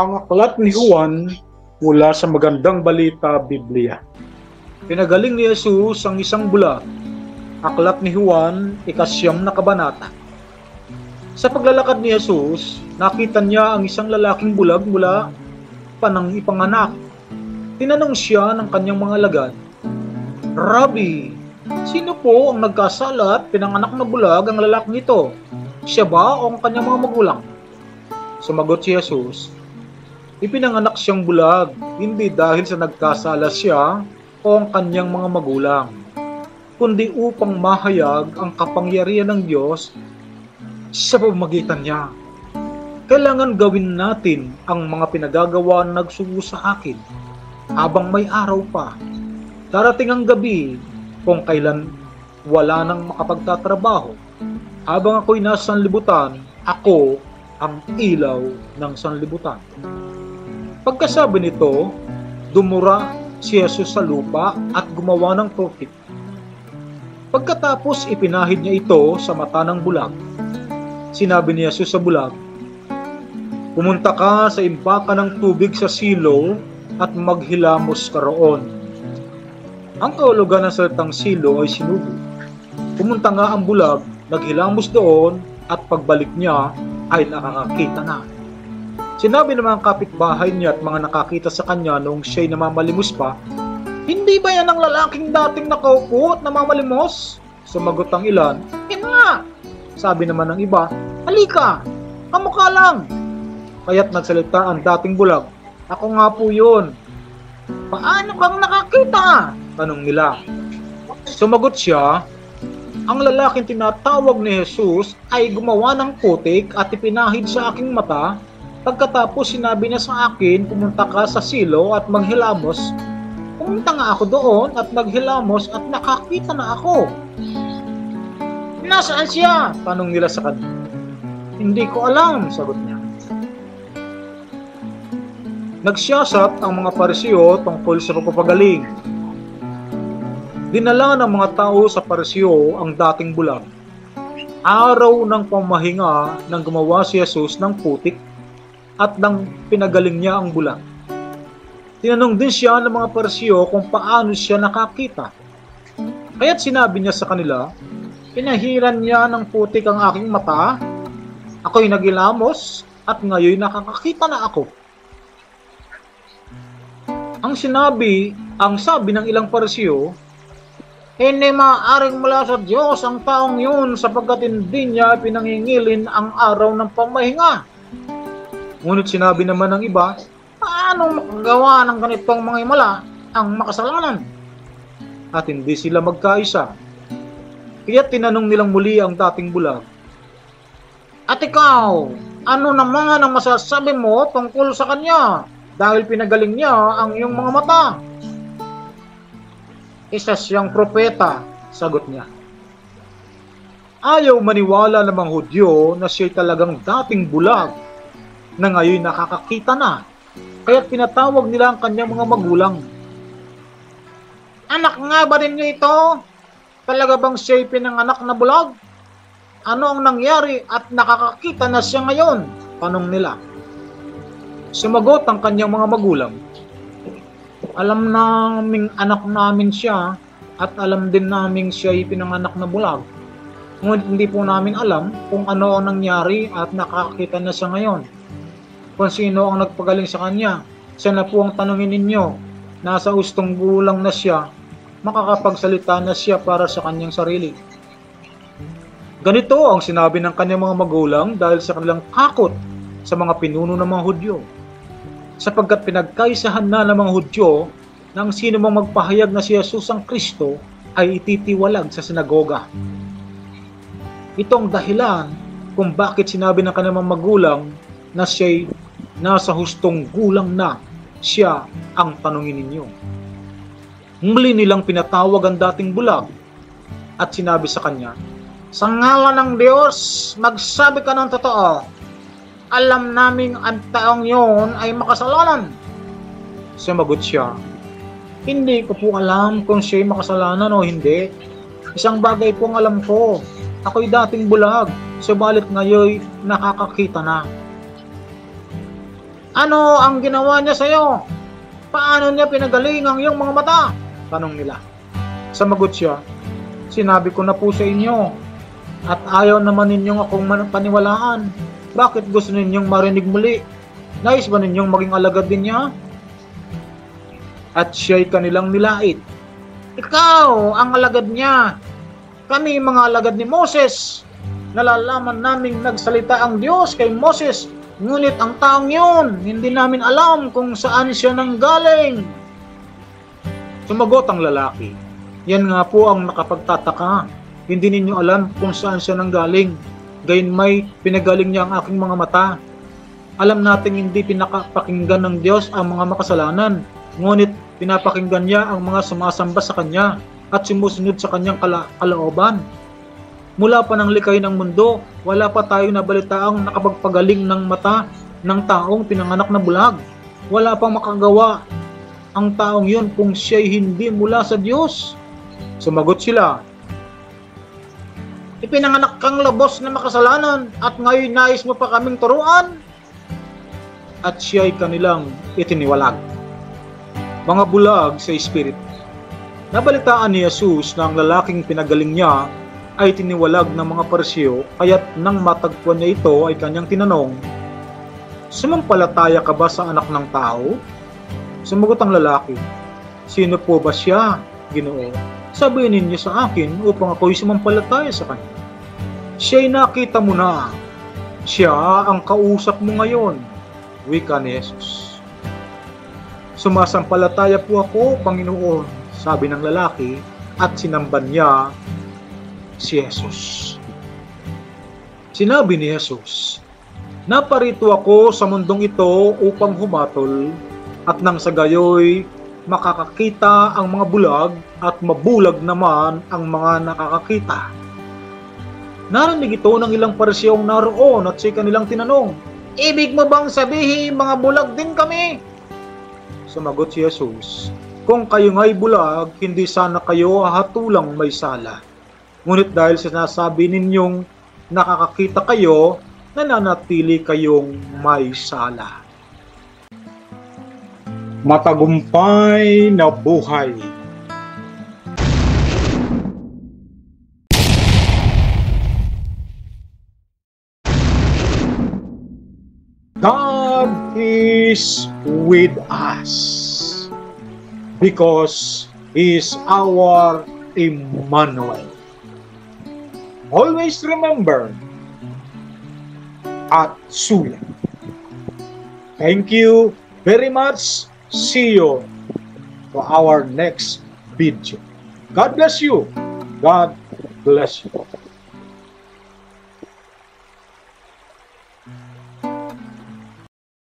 ang aklat ni Juan mula sa magandang balita Biblia. Pinagaling ni Jesus ang isang bula. Aklat ni Juan, 9 na kabanata. Sa paglalakad ni Jesus, nakita niya ang isang lalaking bulag mula panang ipanganak. Tinanong siya ng kanyang mga alagad, "Rabbi, sino po ang nagkasala at pinanganak na bulag ang lalaking ito? Siya ba o ang kanyang mga magulang?" Sumagot si Jesus, "Ipinanganak siyang bulag, hindi dahil sa nagkasala siya o ang kanyang mga magulang, kundi upang mahayag ang kapangyarihan ng Diyos sa pamamagitan niya." Kailangan gawin natin ang mga pinagagawa na nagsugo sa akin habang may araw pa. Darating ang gabi kung kailan wala nang makapagtatrabaho. Habang ako'y nasa sanlibutan, ako ang ilaw ng sanlibutan. Pagkasabi nito, dumura si Jesus sa lupa at gumawa ng prophet. Pagkatapos ipinahid niya ito sa mata ng bulag. Sinabi ni Jesus sa bulag, "Pumunta ka sa imbaka ng tubig sa silo at maghilamos ka roon." Ang kaulugan ng salitang silo ay sinugo. Pumunta nga ang bulag, naghilamos doon at pagbalik niya ay nakakakita na. Sinabi ng mga kapitbahay niya at mga nakakita sa kanya noong siya'y namamalimos pa, "Hindi ba yan ang lalaking dating nakaupo at namamalimos?" Sumagot ang ilan, "Yan nga!" Sabi naman ng iba, "Halika! Kamukha lang!" Kaya't nagsalita ang dating bulag, "Ako nga po yun." "Paano kang nakakita?" tanong nila. Sumagot siya, "Ang lalaking tinatawag ni Jesus ay gumawa ng putik at ipinahid sa aking mata. Pagkatapos sinabi niya sa akin, pumunta ka sa silo at maghilamos. Pumunta nga ako doon at naghilamos at nakakita na ako." "Nasaan siya?" tanong nila sa kanya. "Hindi ko alam," sagot niya. Nagsiasat ang mga Pariseo tungkol sa pagpapagaling. Dinala ng mga tao sa Pariseo ang dating bulag. Araw ng pamahinga nang gumawa si Jesus ng putik at nang pinagaling niya ang bulag. Tinanong din siya ng mga Pariseo kung paano siya nakakita. Kaya't sinabi niya sa kanila, "Pinahiran niya ng putik ang aking mata, ako'y naghilamos at ngayon nakakakita na ako." Ang sabi ng ilang Pariseo, "Hindi maaaring mula sa Diyos ang taong yun sapagkat hindi niya pinangingilin ang araw ng pamahinga." Ngunit sinabi naman ng iba, "Paano makagawa ng ganitong mga himala ang makasalanan?" At hindi sila magkaisa. Kaya tinanong nilang muli ang dating bulag, "At ikaw, ano naman ang masasabi mo tungkol sa kanya dahil pinagaling niya ang iyong mga mata?" "Isa siyang propeta," sagot niya. Ayaw maniwala ng mga Hudyo na siya'y talagang dating bulag na ngayon nakakakita na, kaya't pinatawag nila ang kanyang mga magulang. "Anak nga ba rin niyo ito? Talaga bang siya'y pinanganak na bulag? Ano ang nangyari at nakakakita na siya ngayon?" tanong nila. Sumagot ang kanyang mga magulang, "Alam naming anak namin siya at alam din naming siya'y pinanganak na bulag. Ngunit hindi po namin alam kung ano ang nangyari at nakakita na siya ngayon. Kung sino ang nagpagaling sa kanya, siya na po ang tanungin ninyo. Nasa hustong gulang na siya, makakapagsalita na siya para sa kanyang sarili." Ganito ang sinabi ng kanyang mga magulang dahil sa kanilang takot sa mga pinuno ng mga Hudyo. Sapagkat pinagkaisahan na ng mga Hudyo na ang sino mang magpahayag na si Jesus ang Kristo ay ititiwalag sa sinagoga. Itong dahilan kung bakit sinabi ng kanyang magulang na siya'y nasa hustong gulang na, siya ang tanungin ninyo. Muli nilang pinatawag ang dating bulag at sinabi sa kanya, "Sa ngalan ng Diyos, magsabi ka ng totoo. Alam naming ang taong yon ay makasalanan." Sumagot siya, "Hindi ko po alam kung siya'y makasalanan o hindi. Isang bagay pong alam ko, ako'y dating bulag, subalit ngayon nakakakita na." Ano ang ginawa niya sa iyo? Paano niya pinagaling ang iyong mga mata? Tanong nila. Sumagot siya, sinabi ko na po sa inyo at ayaw naman ninyong akong paniwalaan. Bakit gusto ninyong marinig muli? Nais ba ninyong maging alagad din niya? At siya'y kanilang nilait. Ikaw ang alagad niya. Kami mga alagad ni Moses. Nalalaman naming nagsalita ang Diyos kay Moses, ngunit ang taong yun, hindi namin alam kung saan siya nanggaling. Sumagot ang lalaki, yan nga po ang nakapagtataka. Hindi ninyo alam kung saan siya nanggaling. Gayon may pinagaling niya ang aking mga mata. Alam nating hindi pinapakinggan ng Diyos ang mga makasalanan, ngunit pinapakinggan niya ang mga sumasamba sa Kanya at sumusunod sa Kanyang kalooban. Mula pa ng likay ng mundo, wala pa tayo nabalitaang nakapagpagaling ng mata ng taong pinanganak na bulag. Wala pang makagawa ang taong yun kung siya'y hindi mula sa Diyos. Sumagot sila, ipinanganak kang lubos na makasalanan at ngayon nais mo pa kaming turuan? At siya'y kanilang itiniwalag. Mga bulag sa Espiritu. Nabalitaan ni Jesus na ang lalaking pinagaling niya ay tiniwalag ng mga Pariseo, kaya't nang matagpuan niya ito ay kanyang tinanong, sumampalataya ka ba sa anak ng tao? Sumagot ang lalaki, sino po ba siya, Ginoo? Sabihin ninyo sa akin upang ako'y sumampalataya sa kanya. Siya'y nakita mo na. Siya ang kausap mo ngayon, wika ni Jesus. Sumasampalataya po ako, Panginoon, sabi ng lalaki, at sinamban niya si Jesus. Sinabi ni Jesus, naparito ako sa mundong ito upang humatol at nang sa gayoy makakakita ang mga bulag at mabulag naman ang mga nakakakita. Narinig ito ng ilang Pariseong naroon at si kanilang tinanong, ibig mo bang sabihin mga bulag din kami? Sumagot si Jesus, kung kayo nga'y bulag, hindi sana kayo hatulang may sala. Ngunit dahil sinasabi ninyong nakakakita kayo, nananatili kayong may sala. Matagumpay na buhay. God is with us because He is our Emmanuel. Always remember at sulat. Thank you very much. See you for our next video. God bless you. God bless you.